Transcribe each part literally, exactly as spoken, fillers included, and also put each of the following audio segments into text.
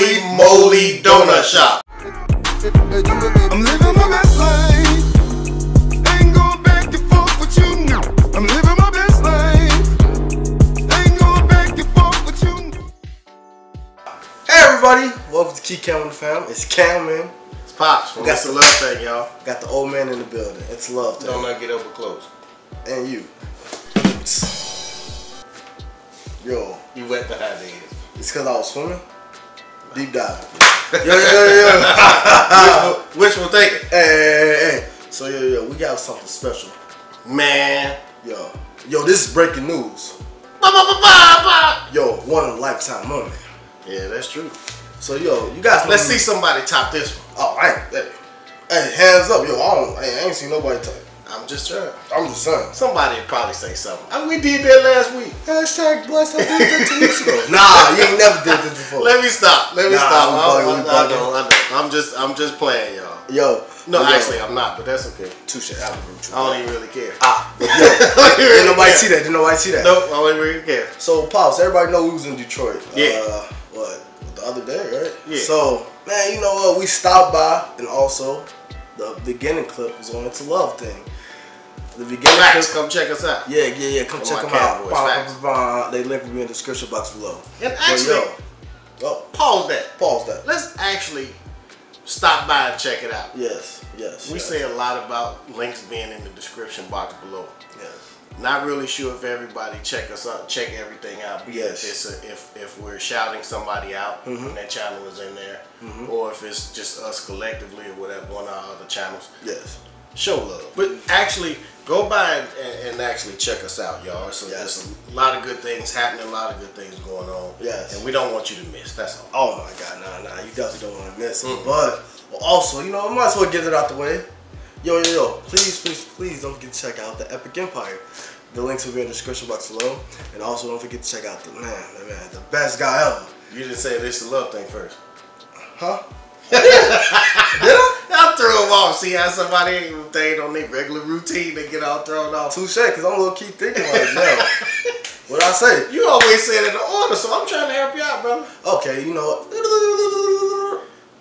Holy Moly Donut Shop. I'm living my best life. Ain't going back and forth with you. I'm living my best life. Ain't going back and forth with you. Hey everybody, welcome to Kee Kam the Family. It's Cowman. It's Pops. We got the love thing, y'all. Got the old man in the building. It's love thing. Don't let get over close. And you. Yo. You wet behind the ears. It's because I was swimming. Deep dive. Yo, yo, yo, yo. Wishful thinking. Hey, hey, hey. So, yo, yo, we got something special. Man. Yo. Yo, this is breaking news. Ba, ba, ba, ba, ba. Yo, one of a lifetime moment. Yeah, that's true. So, yo, you guys. Let's see somebody top this one. Oh, I ain't. Hey, hey, hands up. Yo, I, don't, I ain't seen nobody top. I'm just trying. I'm just saying. Somebody would probably say something. I mean, we did that last week. Hashtag blessed. I did that two weeks ago. Nah, you ain't never did that before. Let me stop. Let me nah, stop. I'm, I'm, I'm, I know, I know. I'm just, I'm just playing, y'all. Yo. No, yo, actually, I'm not, but that's okay. Touche. I don't, I don't even really care. Ah. Yo. Didn't nobody see that. Didn't nobody see that. Nope. I don't really care. So, Pops, everybody know we was in Detroit. Yeah. Uh, what? The other day, right? Yeah. So, man, you know what? Uh, we stopped by, and also, the beginning clip was on It's A Love Thing. The beginning Facts, clip, come check us out. Yeah, yeah, yeah. Come check them out. Bah, bah, bah. They link will be in the description box below. And actually, yo, oh, pause that. Pause that. Let's actually stop by and check it out. Yes, yes. We yes. say a lot about links being in the description box below. Yes. Not really sure if everybody check us out, check everything out. Yes. If, it's a, if if we're shouting somebody out mm-hmm. when that channel is in there, mm-hmm. or if it's just us collectively or whatever one of our other channels. Yes. Show love, but actually go by and, and, and actually check us out, y'all. So yes. there's a lot of good things happening, a lot of good things going on. Yes. And we don't want you to miss. That's all. Oh my God, nah, nah, you definitely don't want to miss. Mm-hmm. But well, also, you know, I might as well get it out the way. Yo, yo, yo, please, please, please don't forget to check out the Epic Empire. The links will be in the description box below. And also don't forget to check out the, man, the, man, the best guy ever. You didn't say this is a love thing first. Huh? Did I? I threw him off. See how somebody ain't they on their regular routine, they get all thrown off. Touche, because I'm going to keep thinking like, no. What'd I say? You always said it in order, so I'm trying to help you out, brother. Okay, you know what?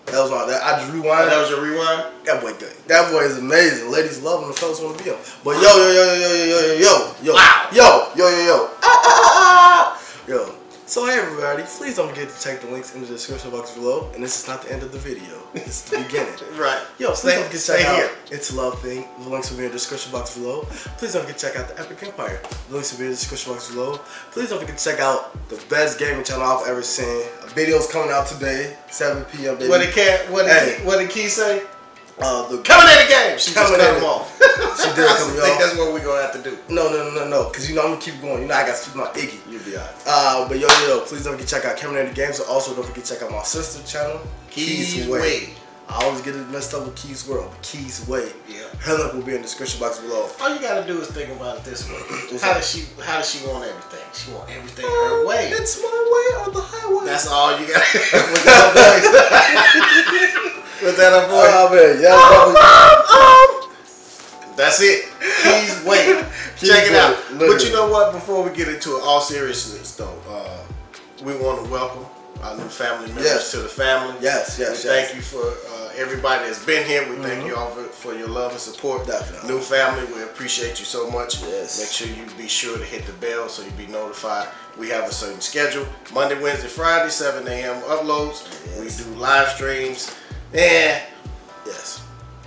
That was all that. I just rewind. That was your rewind? That boy good. That boy is amazing. Ladies love him. The fellas want to be him. But yo, yo, yo, yo, yo, yo, yo, yo, yo, wow. yo, yo, yo, yo, ah, ah, ah, ah. yo. So hey everybody, please don't forget to check the links in the description box below. And this is not the end of the video. It's the beginning. Right. Yo, please stay, don't forget to check out here. It's a Love Thing. The links will be in the description box below. Please don't forget to check out the Epic Empire. The links will be in the description box below. Please don't forget to check out the best gaming channel I've ever seen. A video's coming out today, seven P M baby. What did Key, what did hey. What did Key say? Uh, the Caminator Games. She just cut him off. She did come off. I think that's what we're gonna have to do. No, no, no, no, no. Cause you know I'm gonna keep going. You know I gotta keep my Iggy. You'll be alright. Uh, but yo, yo, please don't forget to check out Caminator Games. Also, don't forget to check out my sister's channel, Key's, Key's Way. Way. I always get it messed up with Key's World, but Key's Way. Yeah. Her link will be in the description box below. All you gotta do is think about it this way. How does she? How does she want everything? She want everything oh, her way. It's my way on the highway. That's all you gotta. With that up boy. Oh, man. Yeah, um, um, um. That's it. Please wait. Check it out. Literally. But you know what? Before we get into it, all seriousness though, uh, we want to welcome our new family members yes. to the family. Yes, yes, we yes. Thank you for uh, everybody that's been here. We mm-hmm. thank you all for, for your love and support. Definitely. New family, we appreciate you so much. Yes. Make sure you be sure to hit the bell so you be notified. We have a certain schedule. Monday, Wednesday, Friday, seven A M uploads. Yes. We do live streams. Yeah. Yes.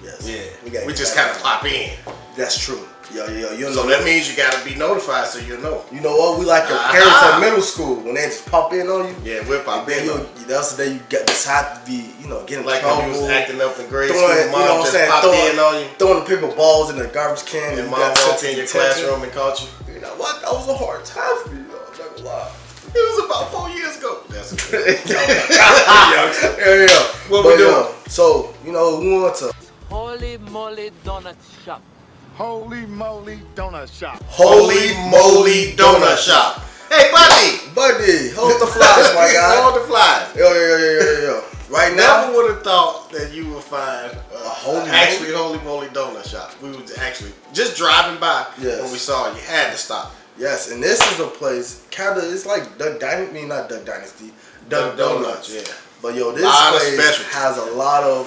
Yes. Yeah. We, gotta we just kind of pop in. That's true. Yo, yo, yo. So know that means you gotta be notified so you'll know. You know what? We like your uh-huh. parents at middle school when they just pop in on you. Yeah, we'll pop in. Yo, that's the day you got decide to be, you know, getting like trouble, you was acting up in grade throwing, school. Mom you know what I'm saying? Throwing, in on you. Throwing the paper balls in the garbage can. And, and mom walked in your classroom and caught you. You know what? That was a hard time for you. I'm not gonna lie. It was about four years ago. That's okay. yeah, yeah. What but we doing? Yeah. So, you know, we want to. Holy Moly Donut Shop. Holy Moly Donut Shop. Holy Moly Donut Shop. Hey, buddy. Buddy, hold the flies, my guy. Hold the flies. Yo, yo, yo, yo, yo. Right now. Never would have thought that you would find a holy, actually Holy Moly Donut Shop. We were actually just driving by yes. when we saw it. You had to stop. Yes, and this is a place, kind of, it's like Duck Dynasty, I mean not Duck Dynasty, Duck Donuts. Donuts. Yeah. But yo, this place has a lot of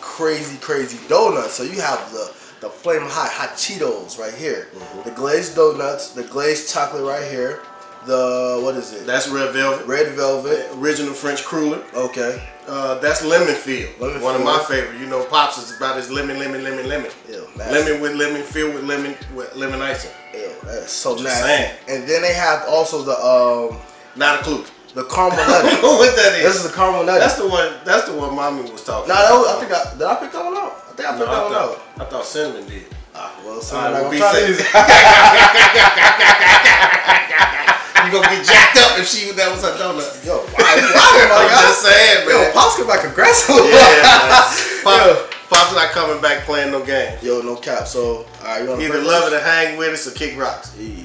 crazy, crazy donuts. So you have the the flame hot hot Cheetos right here, mm-hmm. the glazed donuts, the glazed chocolate right here, the what is it? That's red velvet. Red velvet. The original French cruller. Okay. Uh, that's lemon filled. Lemon One filled. of my favorite. You know, Pops is about this lemon, lemon, lemon, lemon. Ew, lemon with lemon filled with lemon with lemon icing. Ew, that's so Just nasty. Saying. And then they have also the um. Not a clue. The caramel nutty. What that is? This is the caramel nutty. That's the one. That's the one mommy was talking. Nah, that was, I think I did. I pick that one out. I think I picked no, that I one thought, out. I thought cinnamon did. Ah, well, cinnamon. Uh, I'm trying to use. You gonna get jacked up if she that was her donut. Yo, why? Why? I'm just saying, man. Yo, Pops come back aggressive. Yeah, Pops, Pops not coming back playing no game. Yo, no cap. So, all right, you wanna either love it or hang with us or kick rocks. Yeah. I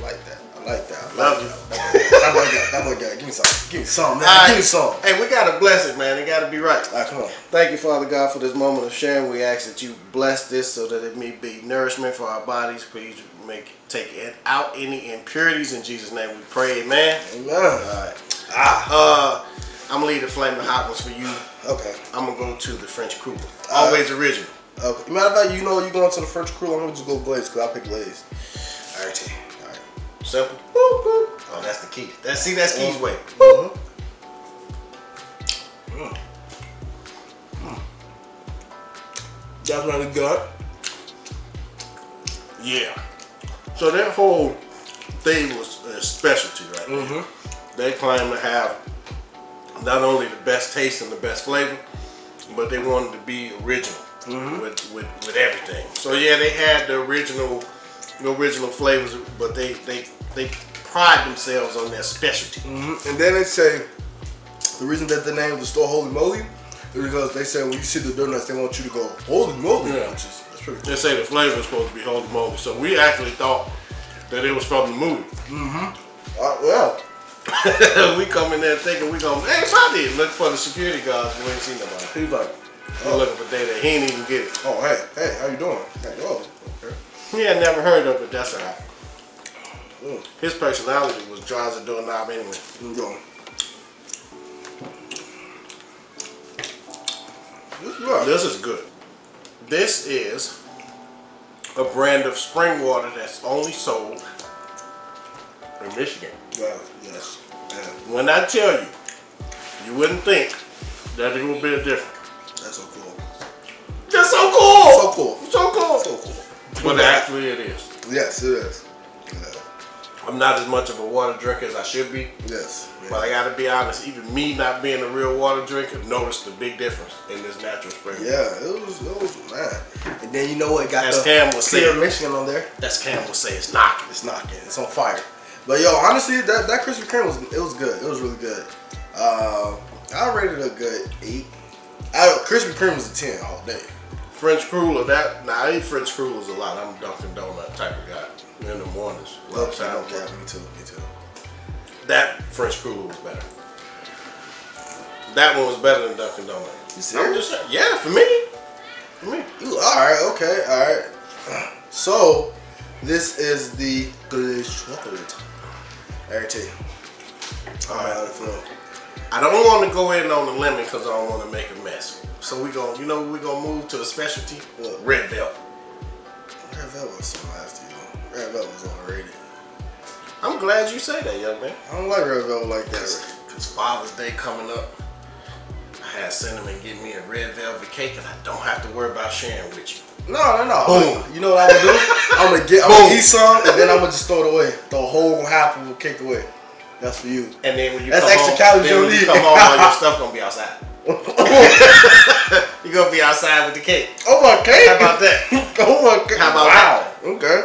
like that. like that. I love you. That boy got that boy got Give me some. Give me some, man. Right. Give me some. Hey, we gotta bless it, man. It gotta be right. All right, come on. Thank you, Father God, for this moment of sharing. We ask that you bless this so that it may be nourishment for our bodies. Please make take it out any impurities. In Jesus' name we pray, amen. Amen. Alright. Ah. Uh I'm gonna leave the flaming hot ones for you. Okay. I'm gonna go to the French cruller. Always right. original. Okay. Matter of fact, you know you're going to the French cruller, I'm gonna just go glazed because I pick glazed. Alright. Simple. Boop, boop. Oh, that's the key. That's, see, that's Key's way. Mm-hmm. Mm. Mm. That's really good. Yeah. So that whole thing was a specialty, right? Mm-hmm. They claim to have not only the best taste and the best flavor, but they wanted to be original mm-hmm. with, with, with everything. So yeah, they had the original the original flavors, but they they they pride themselves on their specialty. Mm-hmm. And then they say the reason that the name of the store Holy Moly is because they say when you see the donuts, they want you to go Holy Moly. Yeah. Which is, that's pretty cool. They say the flavor is supposed to be Holy Moly, so we actually thought that it was from the movie. Mm-hmm. Uh, well. We come in there thinking we gonna hey, probably look for the security guards. We ain't seen nobody. He's like, oh. We're looking for data. He ain't even get it. Oh hey hey, how you doing? Hey, oh. He had never heard of it, that's all right. Mm. His personality was drives a doorknob anyway. Mm. This, is this is good. This is a brand of spring water that's only sold in Michigan. Well, yes. Man. When I tell you, you wouldn't think that it would be a difference. That's so cool. That's so cool! So cool. So cool. So cool. But actually it is. Yes, it is. Yeah. I'm not as much of a water drinker as I should be. Yes. Man. But I gotta be honest, even me not being a real water drinker noticed the big difference in this natural spring. Yeah, it was, it was mad. And then you know what got as the Cam was Pure Michigan on there? That's Cam will say it's knocking. It's knocking. It's on fire. But yo, honestly, that, that Krispy Kreme was it was good. It was really good. Uh, I rated a good eight. I Krispy Kreme was a ten all day. French cruller, that nah, I eat French crullers a lot. I'm a Dunkin' Donut type of guy in the mornings. Well, okay, I don't care. Me too, me too. That French cruller was better. That one was better than Dunkin' Donut. You serious? Yeah, for me. For me. Ooh, all right, okay, all right. So this is the glazed chocolate. I tell you. All right, I don't want to go in on the lemon because I don't want to make a mess. So we gonna, you know, we gonna move to a specialty uh, red velvet. Red velvet was so nasty, though. Red velvet was overrated. I'm glad you say that, young man. I don't like red velvet like that. Cause, Cause Father's Day coming up, I had Cinnamon give me a red velvet cake, and I don't have to worry about sharing with you. No, no, no. Boom. You know what I'm gonna do? I'm gonna get, I'm gonna eat some, and then I'm gonna just throw it away. The whole half of the cake away. That's for you. And then when you that's come extra home, calories then you when you come home, all your stuff gonna be outside. You're gonna be outside with the cake. Over a cake? How about that? Over a cake. How about wow. that? Okay.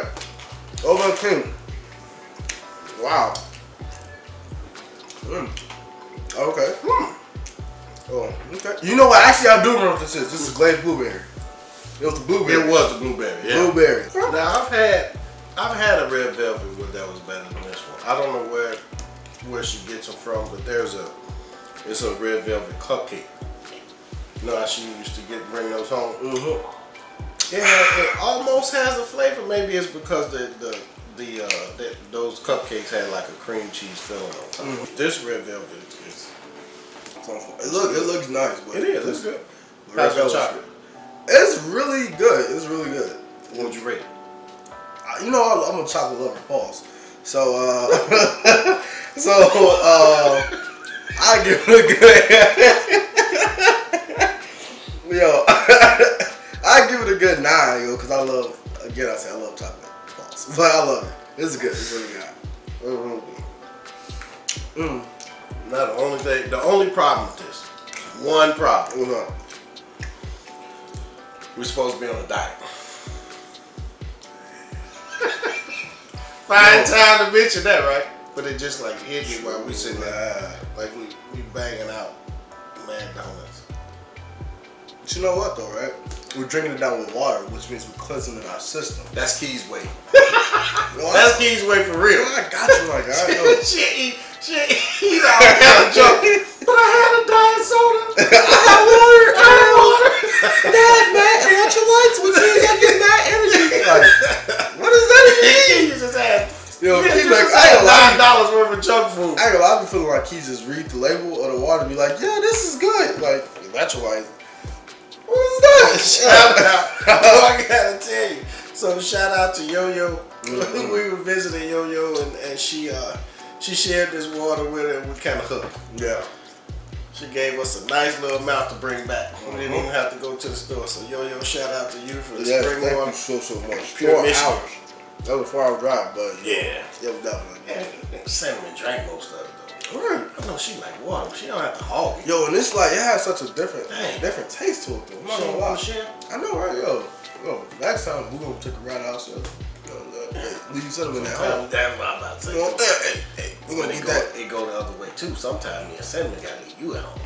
Over a cake. Wow. Mm. Okay. Mm. Oh, okay. You know what? Actually, I do remember what this is. This is glazed blueberry. It was the blueberry. It was the blueberry. Yeah. Blueberry. Now I've had, I've had a red velvet one that was better than this one. I don't know where. where she gets them from, but there's a it's a red velvet cupcake. You know how she used to get bring those home. Mm-hmm. It, has, it almost has a flavor. Maybe it's because the the the, uh, the those cupcakes had like a cream cheese filling on top. Mm-hmm. This red velvet is it's awful. It look, it looks nice, but it is. It looks good. How's your chocolate? It's really good. It's really good. What would you rate it? I, you know, I'm a chocolate lover. Pause. So, uh, so uh, I give it a good. Yo, I give it a good nine, yo, because I love. Again, I say I love chocolate. Pause. But I love it. It's good. It's really good. Mm-hmm. Mm. Now the only thing, the only problem with this, one problem. What's up? We're supposed to be on a diet. Find no. time to mention that, right? But it just like hit me while we sitting there, like we we banging out mad donuts. But you know what though, right? We're drinking it down with water, which means we're cleansing in our system. That's Key's way. Well, that's Key's way for real. I got you, my guy. I know. She, she, he's out of junk. But I had a diet soda. I had water. I had water. Dad, man, electrolytes, which means I get that energy. Like, what does that mean? You just had. Yo, Key's like, I had nine dollars worth of junk food. I go, I've been feeling like Key's just read the label or the water and be like, yeah, this is good. Like electrolytes. What is that? Shout out. Oh, I gotta tell you. So shout out to Yo-Yo. Mm-hmm. We were visiting Yo-Yo and, and she uh, she shared this water with her and we kind of hooked. Yeah. She gave us a nice little amount to bring back. Mm-hmm. We didn't even have to go to the store. So Yo-Yo, shout out to you for the yes, spring thank water. Thank you so, so much. Pure four Michigan. Hours. That was a four hour drive, but yeah. Yeah, definitely. Yeah. Cinnamon drank most of it. Right. I know she like water. She don't have to hog it. Yo, and it's like it has such a different, Dang. different taste to it though. She ain't gonna share. I know, right? Yo, yo, next time we gonna take a ride ourselves. Yo, uh, leave cinnamon at home. That's what I'm about to say. Hey, hey, we gonna eat that. It go the other way too. Sometimes your cinnamon gotta eat you at home.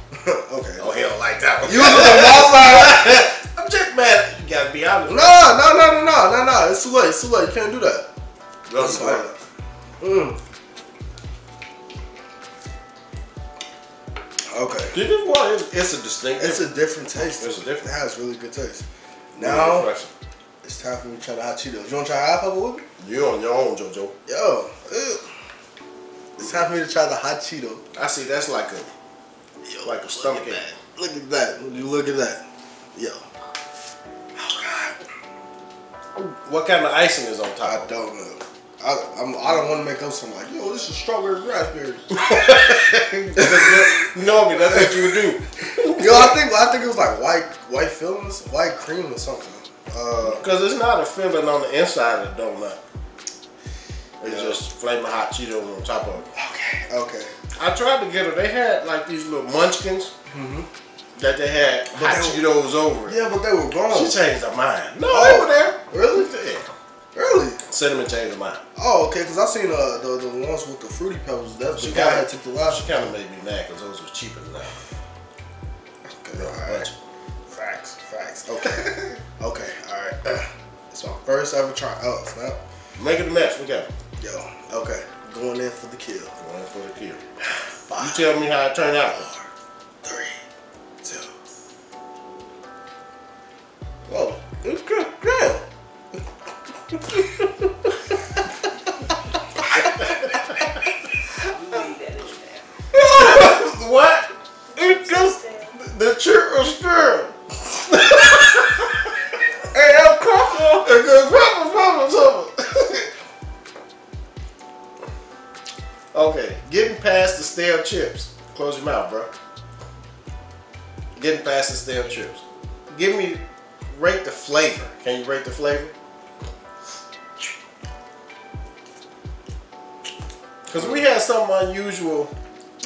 Okay. Oh, he don't like that one. You was on my side. I'm just mad. You gotta be honest. No, no, no, no, no, no, no. It's too late. It's too late. You can't do that. That's right. Mm. Okay. Did it, well, it's, it's a distinct. It's different. a different taste. It's a different. It has really good taste. Now really it's time for me to try the hot Cheetos. You want to try hot pepper with me? You on your own, JoJo. Yo, ew. It's time for me to try the hot Cheeto. I see. That's like a, yo, like a stomach. Look at that. Look at that. You look at that. Yo. Oh God. What kind of icing is on top? I don't know. I, I'm, I don't want to make up something like, yo, this is strawberry raspberry. You know me, that's what you would do. Yo, I think I think it was like white white filling, white cream or something. Because uh, it's not a filling on the inside of the donut. It's yeah. just flaming hot Cheetos on top of it. Okay, okay. I tried to get her. They had like these little munchkins mm-hmm. that they had but hot they Cheetos were, over it. Yeah, but they were gone. She changed her mind. No, oh, they were there. Really? Yeah. Really? Cinnamon changed her mind. Oh, okay, because I seen uh, the the ones with the fruity pebbles. That's she kind of took the lot. She kind of made me mad because those was cheaper than that. Okay, all right. Facts, facts. Okay, okay, all right. Uh, it's my first ever try. Oh snap! Make it a match. We got it. Yo, okay, going in for the kill. Going in for the kill. Five, you tell me how it turned out. Four, three, two. Whoa, it's good. Good. Yo, what? It just the church was stirred. Hey, I'm crumpled. It's a crumpled problem. Okay, getting past the stale chips. Close your mouth, bro. Getting past the stale chips. Give me rate the flavor. Can you rate the flavor? Cause we had something unusual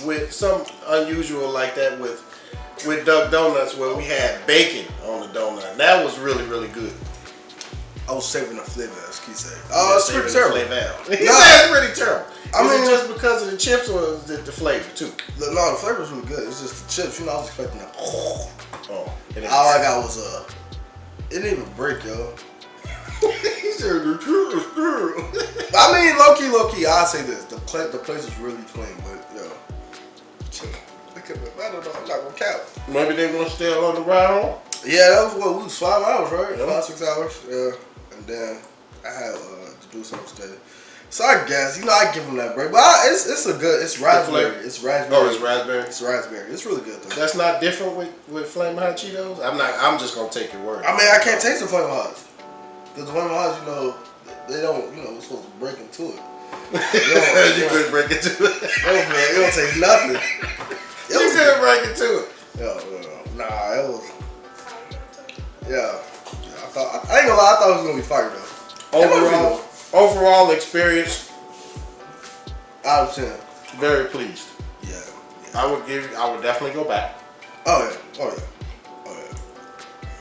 with some unusual like that with with Dunkin' Donuts where we had bacon on the donut. And that was really really good. I was saving the flavor, as Key said. Oh, it's pretty terrible. He no. said it's pretty terrible. I Is mean, it just because of the chips or the, the flavor too? The, no, the flavor's really good. It's just the chips. You know, I was expecting that. Oh, oh all I got was uh, it didn't even break, yo. He said the truth. I mean, low key, low key. I say this: the place, the place is really clean, but yo, look at me. I don't know. I'm not gonna count. Maybe they want to stay on the ride home. Yeah, that was what we was five hours, right? Yeah. Five six hours. Yeah, and then I had uh, to do something today. So I guess, you know, I give them that break. But I, it's it's a good, it's raspberry. It's raspberry. Oh, it's raspberry. It's raspberry. It's really good though. That's not different with, with Flamin' Hot Cheetos? I'm not, I'm just going to take your word. I mean, I can't taste the Flamin' Hots. Because the Flamin' Hots, you know, they don't, you know, we're supposed to break into it. You, know, you couldn't break into it. Oh man, it don't take nothing. It you couldn't break into it. Yo, yo, nah, it was, yeah. I thought, I, I ain't gonna lie, I thought it was going to be fire though. Overall. Overall experience, out of ten. Very pleased. Yeah, yeah. I would give. I would definitely go back. Oh yeah. Oh yeah. Oh yeah.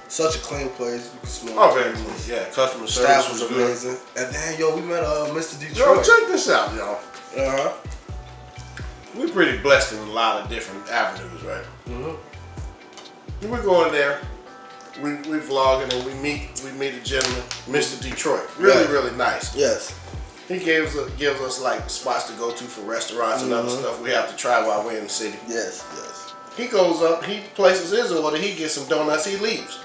Such a clean place. You can smell. Oh, very clean. Yeah. Customer service was amazing. Good. And then yo, we met uh, Mister Detroit. Yo, check this out, y'all. Uh huh. We're pretty blessed in a lot of different avenues, right? Mm-hmm. We're going there. We, we vlogging and we meet we meet a gentleman, Mister Detroit. Really, yeah. really nice. Yes. He gives a, gives us like spots to go to for restaurants mm-hmm. and other stuff we have to try while we're in the city. Yes, yes. He goes up, he places his order, he gets some donuts, he leaves.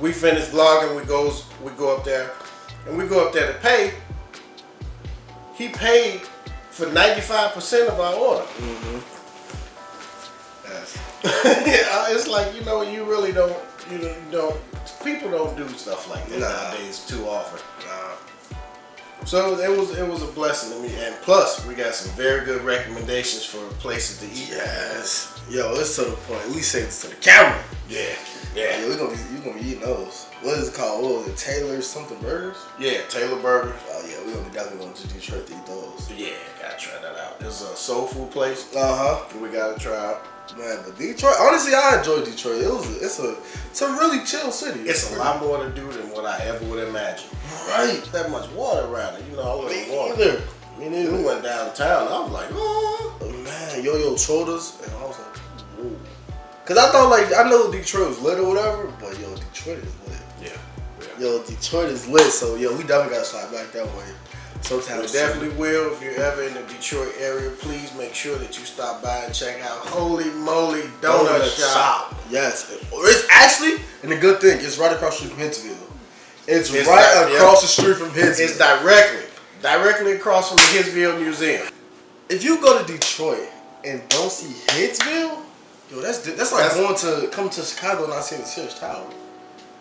We finish vlogging, we goes we go up there, and we go up there to pay. He paid for ninety-five percent of our order. Mm-hmm. Yes. Yeah, it's like, you know, you really don't. You don't. People don't do stuff like that nah. nowadays too often. Nah. So it was it was a blessing to me, and plus we got some very good recommendations for places to eat. Yes. Yo, it's to the point. We say this to the camera. Yeah. Yeah. Yo, we gonna be, we gonna be eating those. What is it called? What was it? Taylor something burgers? Yeah, Taylor burgers. Oh yeah, we gonna be definitely going to Detroit to eat those. Yeah, gotta try that out. It's a soul food place. Uh huh. We gotta try out. Man, but Detroit, honestly, I enjoy Detroit. It was, a, it's a, it's a really chill city. It's, it's a lot more to do than what I ever would imagine. Right? That much water around it, you know. I Me neither. Me neither. We went downtown. I was like, oh man, yo yo shoulders, and I was like, whoa. Cause I thought like I know Detroit was lit or whatever, but yo, Detroit is lit. Yeah. yeah. Yo, Detroit is lit. So yo, we definitely got shot back that way. Sometimes we definitely will. If you're ever in the Detroit area, please make sure that you stop by and check out Holy Moly Donut, Donut Shop. Shop. Yes, it's actually, and the good thing, it's right across the street from Hitsville. It's, it's right not, across yeah. the street from Hitsville. It's directly, directly across from the Hitsville Museum. If you go to Detroit and don't see Hitsville, yo, that's that's like that's, going to come to Chicago and not seeing the Sears Tower.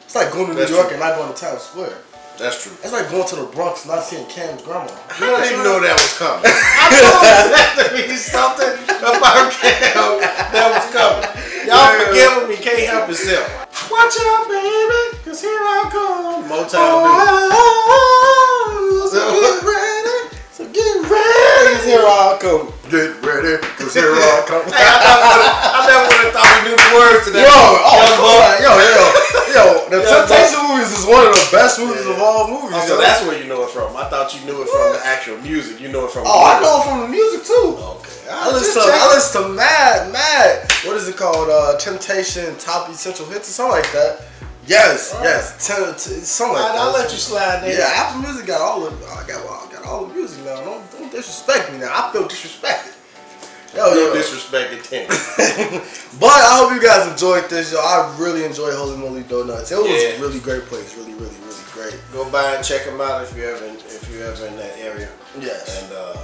It's like going to New York true. and not going to Times Square. That's true. That's like going to the Bronx and not seeing Cam's grandma. You I didn't know that was coming. I told you that to be something about Cam that was coming. Y'all forgive him, he can't help himself. Watch out, baby, because here I come. Motown. Oh, oh, so get ready. So get ready. Because here I come. Get ready, because here I come. Hey, I never would have thought we knew the words to that. Yo, oh, yo, yo. Yo, the yeah, Temptation movies is one of the best movies yeah. of all movies. Oh, so yo. that's where you know it from. I thought you knew it from the actual music. You know it from. Oh, the I know it from the music too. Okay, I, I listen. To, I listen to Mad, Mad. What is it called? Uh, Temptation Top Essential Hits or something like that. Yes, right. yes. T t something like I, that. I'll let you slide there. Yeah, Apple Music got all of. I got, well, I got all the music now. Don't, don't disrespect me now. I feel disrespected. Yo, no yo. disrespected thing. But I hope you guys enjoyed this, yo. I really enjoyed Holy Moly Donuts. It was yeah. a really great place. Really, really, really great. Go by and check them out if you're ever in, if you're ever in that area. Yes. And uh,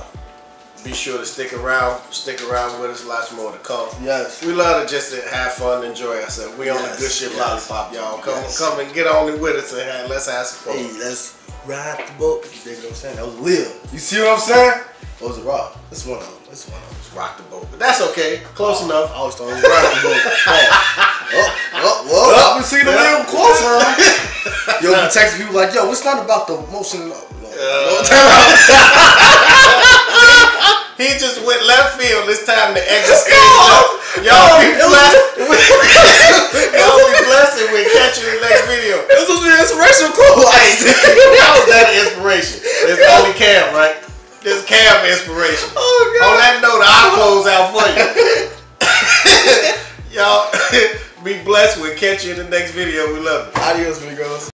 be sure to stick around. Stick around with us. Lots more to come. Yes. We love to just have fun, and enjoy ourselves. We on yes. the good shit yes. lollipop, y'all. Come, yes. come and get on it with us, and have, let's have some fun. Hey, let's ride the boat. You dig what I'm saying? That was Lil. You see what I'm saying? Or was it Rock? That's one of them. That's one of them. Rock the boat, but that's okay. Close enough. I was throwing rock the boat. Oh, oh, well, I've been seeing a little closer. Yo, we texting people like, yo, it's not about the motion. No, no, no time. He just went left field this time to exit. Y'all be blessed. Y'all be blessed and we'll catch you in the next video. This was an inspirational quote. That was that inspiration. It's only Cam, right? This Cam inspiration. Oh, God. On that note, I'll close out for you. Y'all, be blessed. We'll catch you in the next video. We love you. Adios, amigos.